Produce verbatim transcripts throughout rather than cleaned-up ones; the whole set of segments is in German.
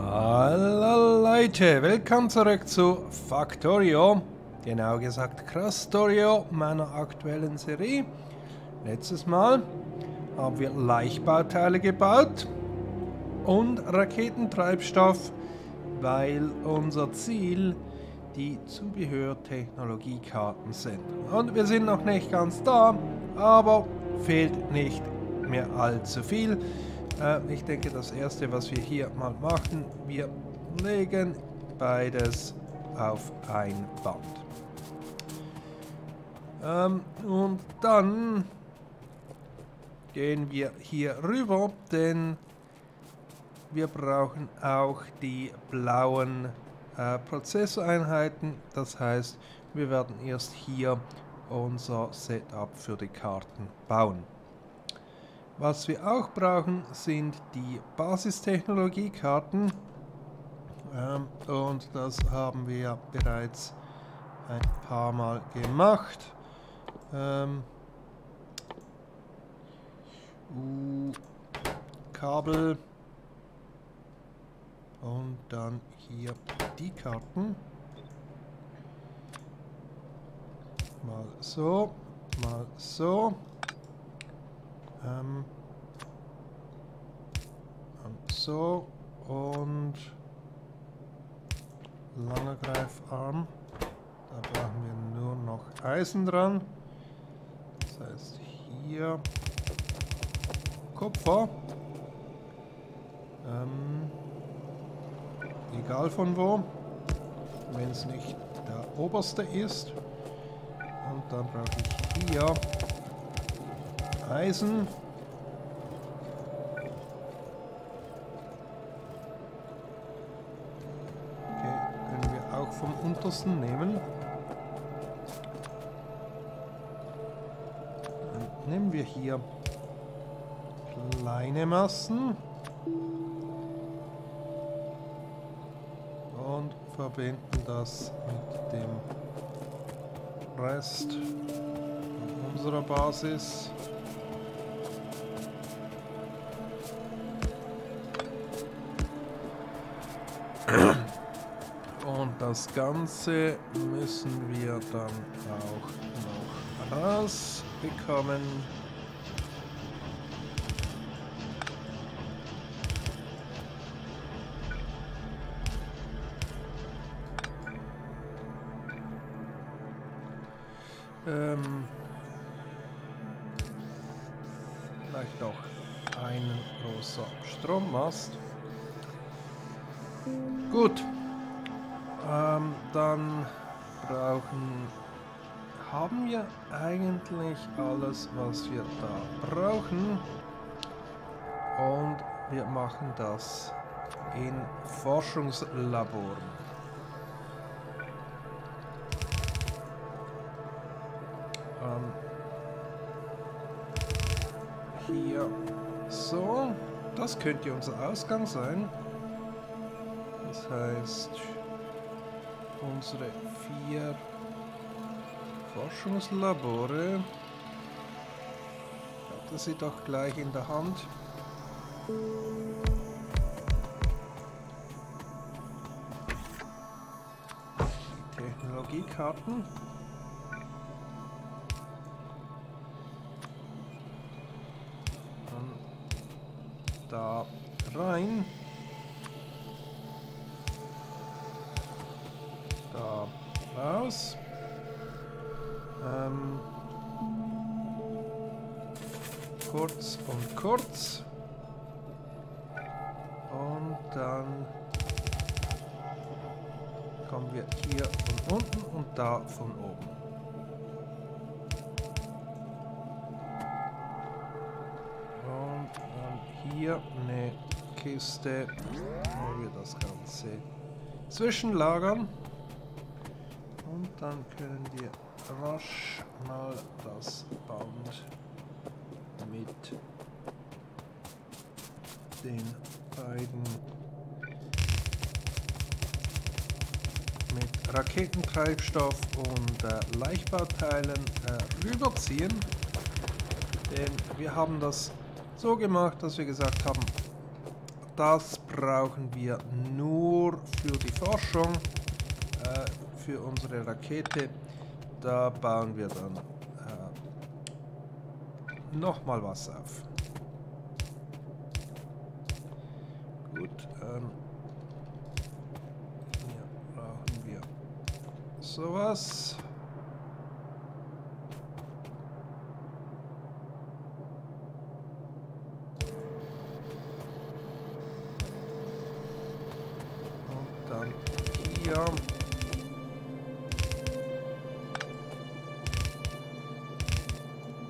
Hallo Leute, willkommen zurück zu Factorio, genau gesagt Krastorio, meiner aktuellen Serie. Letztes Mal haben wir Leichtbauteile gebaut und Raketentreibstoff, weil unser Ziel die Zubehör-Technologiekarten sind. Und wir sind noch nicht ganz da, aber fehlt nicht mehr allzu viel. Ich denke, das erste, was wir hier mal machen, wir legen beides auf ein Band. Und dann gehen wir hier rüber, denn wir brauchen auch die blauen Prozessoreinheiten. Das heißt, wir werden erst hier unser Setup für die Karten bauen. Was wir auch brauchen, sind die Basistechnologiekarten, ähm, und das haben wir ja bereits ein paar Mal gemacht. Ähm, uh, Kabel und dann hier die Karten. Mal so, mal so. Ähm, so und langer Greifarm, da brauchen wir nur noch Eisen dran, das heißt hier Kupfer, ähm, egal von wo, wenn es nicht der oberste ist, und dann brauche ich hier Eisen. Okay, können wir auch vom untersten nehmen. Dann nehmen wir hier kleine Massen und verbinden das mit dem Rest unserer Basis. Das Ganze müssen wir dann auch noch rausbekommen. Ähm, vielleicht noch ein großer Strommast. Gut. Ähm, dann brauchen, haben wir eigentlich alles, was wir da brauchen, und wir machen das in Forschungslaboren. Ähm, hier so, das könnte unser Ausgang sein, das heißt unsere vier Forschungslabore. Ich hatte sie doch gleich in der Hand. Die Technologiekarten. Dann da rein. Da raus. Ähm, kurz und kurz. Und dann kommen wir hier von unten und da von oben. Und dann hier eine Kiste, wo wir das Ganze zwischenlagern. Und dann können wir rasch mal das Band mit den beiden mit Raketentreibstoff und äh, Leichtbauteilen äh, rüberziehen. Denn wir haben das so gemacht, dass wir gesagt haben, das brauchen wir nur für die Forschung, äh, für unsere Rakete. Da bauen wir dann äh, nochmal was auf. Gut, ähm, hier brauchen wir sowas.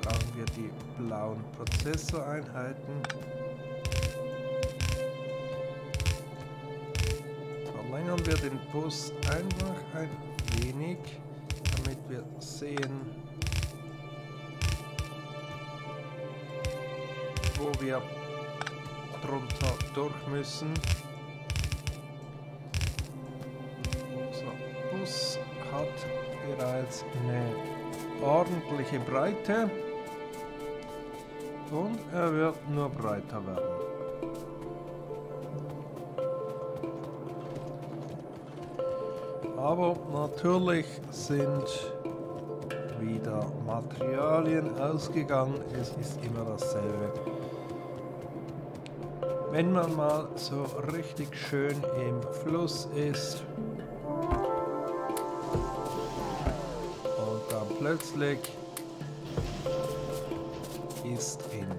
Brauchen wir die blauen Prozessoreinheiten. Verlängern wir den Bus einfach ein wenig, damit wir sehen, wo wir drunter durch müssen. Hat bereits eine ordentliche Breite und er wird nur breiter werden. Aber natürlich sind wieder Materialien ausgegangen, es ist immer dasselbe. Wenn man mal so richtig schön im Fluss ist, plötzlich ist Ende.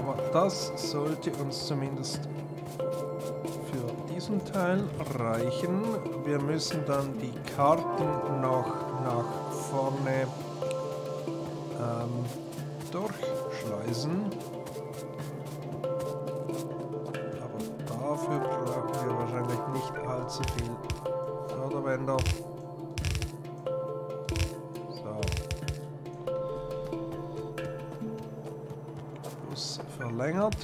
Aber das sollte uns zumindest für diesen Teil reichen. Wir müssen dann die Karten noch nach vorne ähm, durchschleusen. Dafür brauchen wir wahrscheinlich nicht allzu viel Förderbänder. So. Bus verlängert.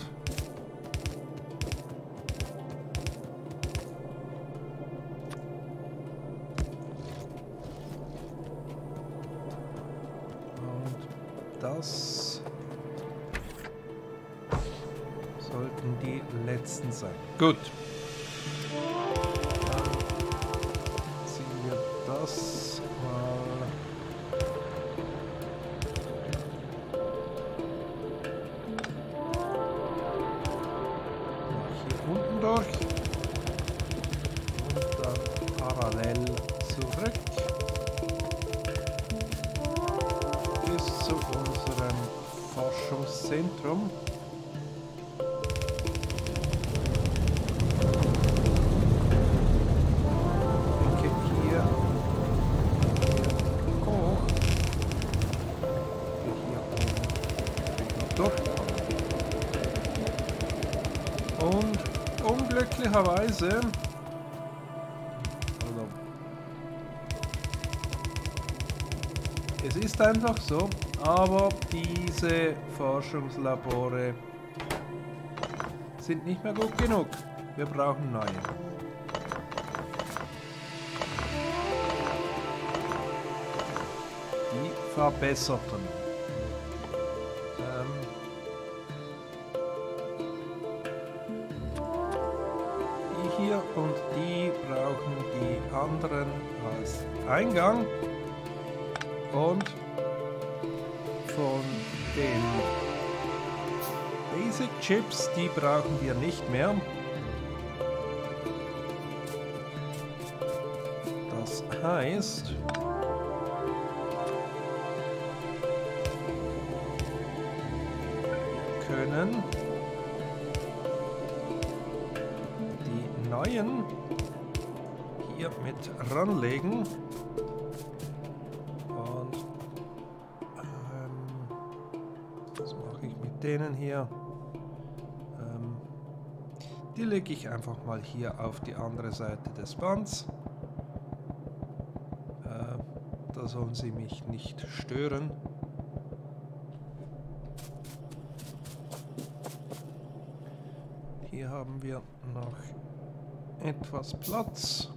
Und das sollten die letzten sein. Gut. Dann ziehen wir das mal. Hier unten durch. Und dann parallel zurück. Bis zu unserem Forschungszentrum. Und unglücklicherweise, also, es ist einfach so, aber diese Forschungslabore sind nicht mehr gut genug. Wir brauchen neue. Die verbesserten. Und die brauchen die anderen als Eingang. Und von den Basic Chips, die brauchen wir nicht mehr. Das heißt, wir können neuen hier mit ranlegen und ähm, das mache ich mit denen hier, ähm, die lege ich einfach mal hier auf die andere Seite des Bands, äh, da sollen sie mich nicht stören. Hier haben wir noch etwas Platz.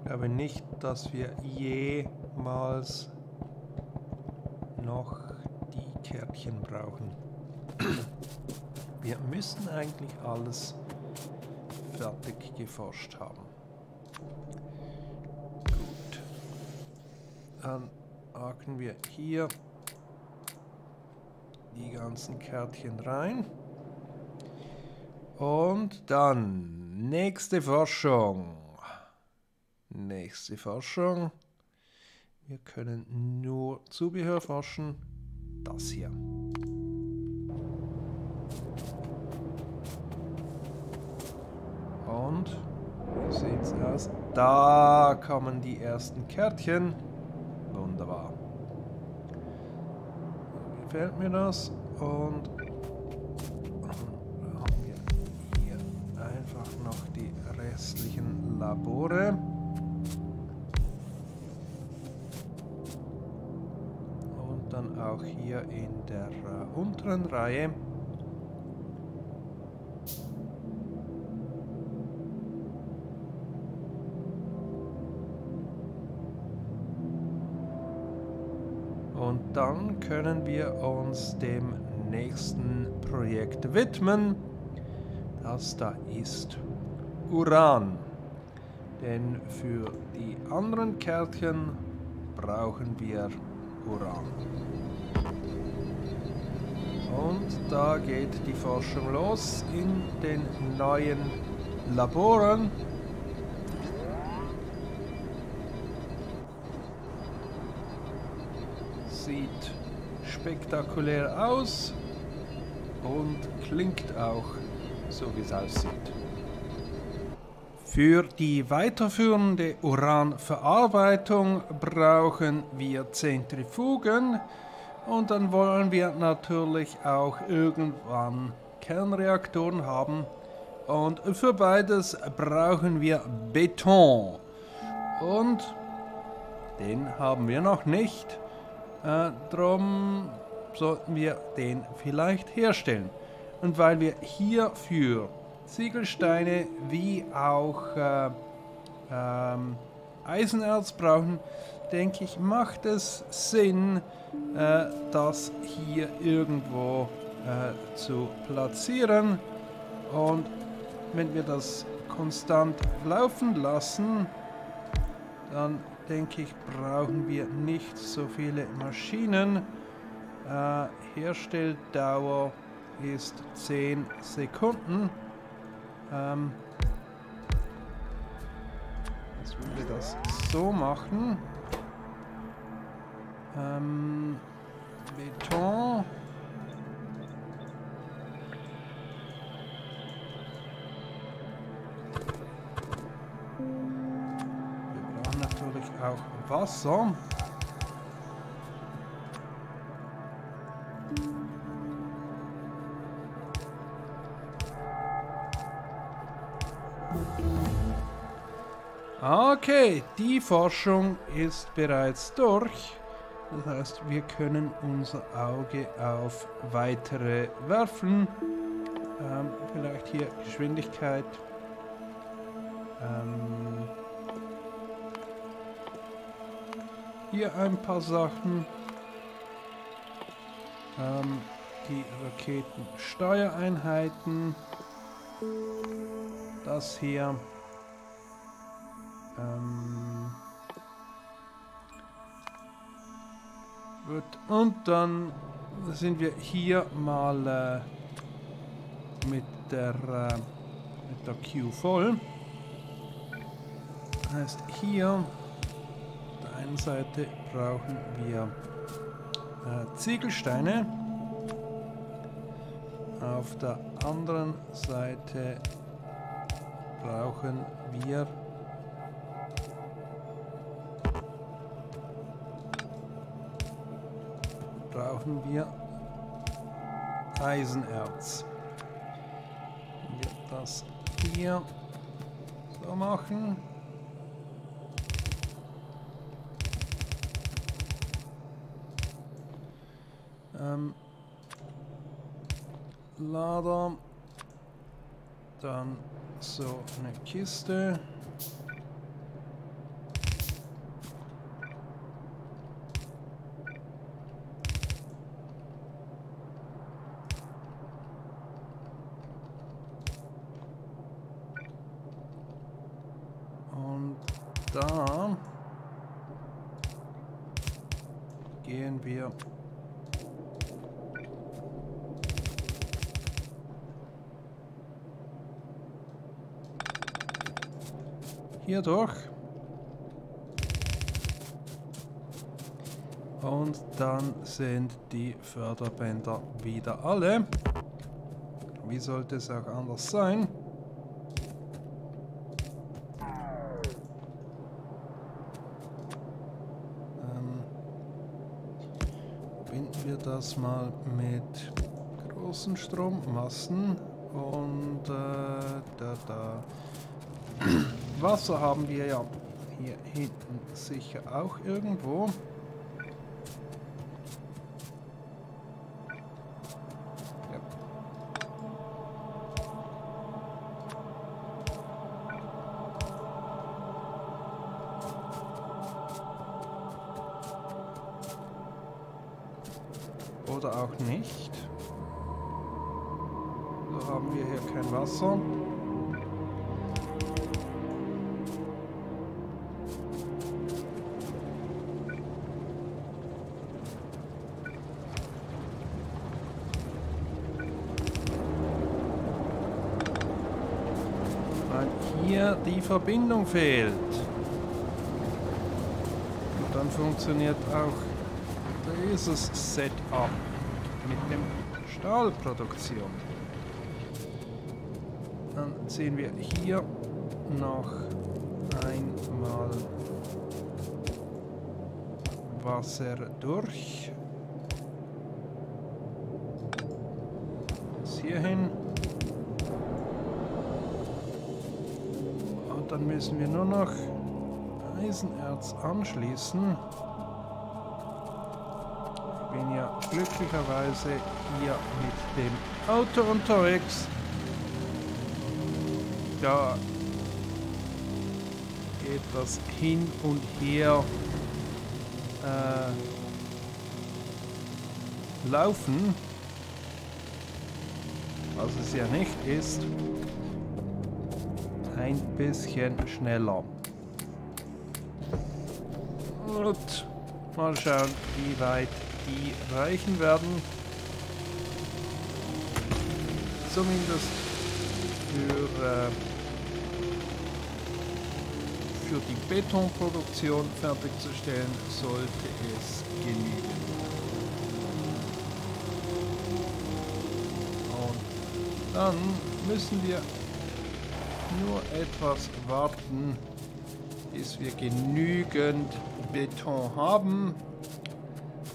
Ich glaube nicht, dass wir jemals noch die Kärtchen brauchen. Wir müssen eigentlich alles fertig geforscht haben. Gut. Dann haken wir hier die ganzen Kärtchen rein. Und dann nächste Forschung. Nächste Forschung. Wir können nur Zubehör forschen. Das hier. Und wie sieht's aus? Da kommen die ersten Kärtchen. Wunderbar. Gefällt mir das. Und noch die restlichen Labore. Und dann auch hier in der äh, unteren Reihe. Und dann können wir uns dem nächsten Projekt widmen. Das da ist Uran, denn für die anderen Kärtchen brauchen wir Uran. Und da geht die Forschung los in den neuen Laboren. Sieht spektakulär aus und klingt auch so, wie es aussieht. Für die weiterführende Uranverarbeitung brauchen wir Zentrifugen und dann wollen wir natürlich auch irgendwann Kernreaktoren haben und für beides brauchen wir Beton und den haben wir noch nicht, äh, drum sollten wir den vielleicht herstellen. Und weil wir hierfür Ziegelsteine wie auch äh, ähm, Eisenerz brauchen, denke ich, macht es Sinn, äh, das hier irgendwo äh, zu platzieren. Und wenn wir das konstant laufen lassen, dann denke ich, brauchen wir nicht so viele Maschinen. Äh, Herstelldauer ist zehn Sekunden. Ähm, jetzt würden wir das so machen. Ähm, Beton. Wir brauchen natürlich auch Wasser. Okay, die Forschung ist bereits durch. Das heißt, wir können unser Auge auf weitere werfen. Ähm, vielleicht hier Geschwindigkeit. Ähm, hier ein paar Sachen. Ähm, die Raketensteuereinheiten. Das hier. Gut, und dann sind wir hier mal äh, mit der äh, mit der Q voll. Das heißt, hier auf der einen Seite brauchen wir äh, Ziegelsteine, auf der anderen Seite brauchen wir brauchen wir Eisenerz. Wir das hier so machen. Ähm, Lader. Dann so eine Kiste. gehen wir. Hier durch. Und dann sind die Förderbänder wieder alle. Wie sollte es auch anders sein? Ähm, binden wir das mal mit großen Strommassen und äh, da, da. Wasser haben wir ja hier hinten sicher auch irgendwo. Oder auch nicht. So haben wir hier kein Wasser. Weil hier die Verbindung fehlt. Und dann funktioniert auch dieses Setup mit dem Stahlproduktion. Dann ziehen wir hier noch einmal Wasser durch. Bis hierhin. Und dann müssen wir nur noch Eisenerz anschließen. Bin ja glücklicherweise hier mit dem Auto unterwegs. Da geht das hin und her äh, laufen, was es ja nicht ist, ein bisschen schneller. Und mal schauen, wie weit die reichen werden. Zumindest für, äh, für die Betonproduktion fertigzustellen, sollte es genügen. Und dann müssen wir nur etwas warten, bis wir genügend Beton haben,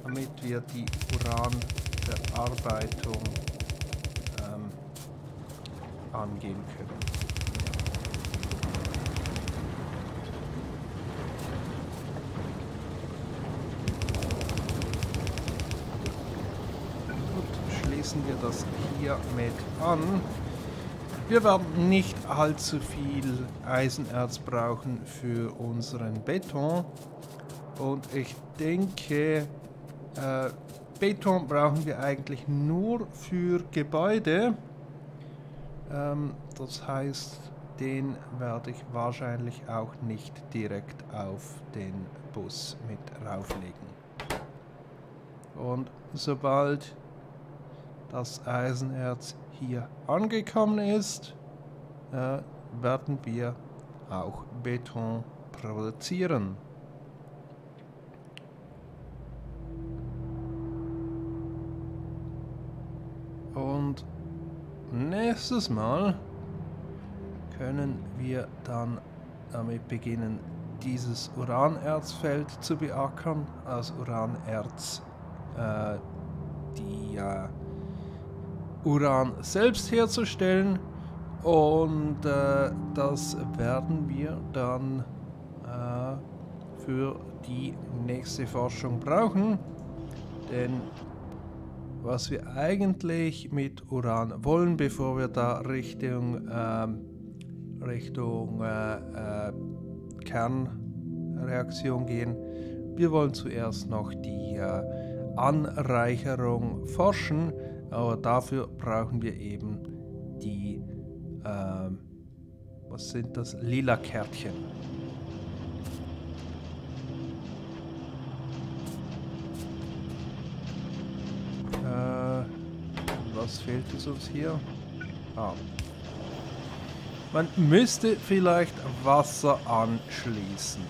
damit wir die Uranverarbeitung ähm, angehen können. Gut, schließen wir das hier mit an. Wir werden nicht allzu viel Eisenerz brauchen für unseren Beton. Und ich denke, Äh, Beton brauchen wir eigentlich nur für Gebäude. Ähm, das heißt, den werde ich wahrscheinlich auch nicht direkt auf den Bus mit rauflegen. Und sobald das Eisenerz hier angekommen ist, äh, werden wir auch Beton produzieren. Und nächstes Mal können wir dann damit beginnen, dieses Uranerzfeld zu beackern. Aus Uranerz äh, die äh, Uran selbst herzustellen. Und äh, das werden wir dann äh, für die nächste Forschung brauchen. Denn was wir eigentlich mit Uran wollen, bevor wir da Richtung, äh, Richtung äh, äh, Kernreaktion gehen. Wir wollen zuerst noch die äh, Anreicherung forschen, aber dafür brauchen wir eben die, äh, was sind das, lila Kärtchen. Was fehlt uns uns hier? Ah. Man müsste vielleicht Wasser anschließen.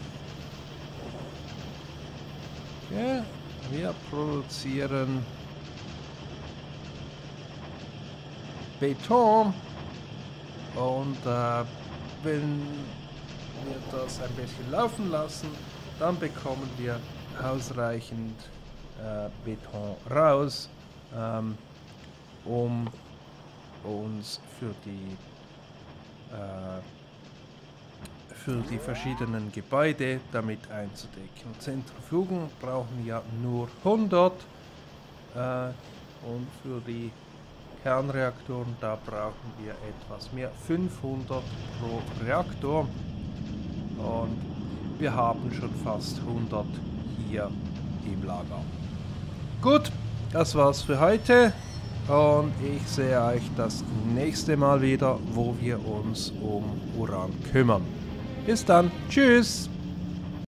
Okay. Wir produzieren Beton. Und äh, wenn wir das ein bisschen laufen lassen, dann bekommen wir ausreichend äh, Beton raus, ähm, um uns für die äh, für die verschiedenen Gebäude damit einzudecken. Zentrifugen brauchen ja nur hundert äh, und für die Kernreaktoren, da brauchen wir etwas mehr, fünfhundert pro Reaktor, und wir haben schon fast hundert hier im Lager. Gut, das war's für heute und ich sehe euch das nächste Mal wieder, wo wir uns um Uran kümmern. Bis dann, tschüss!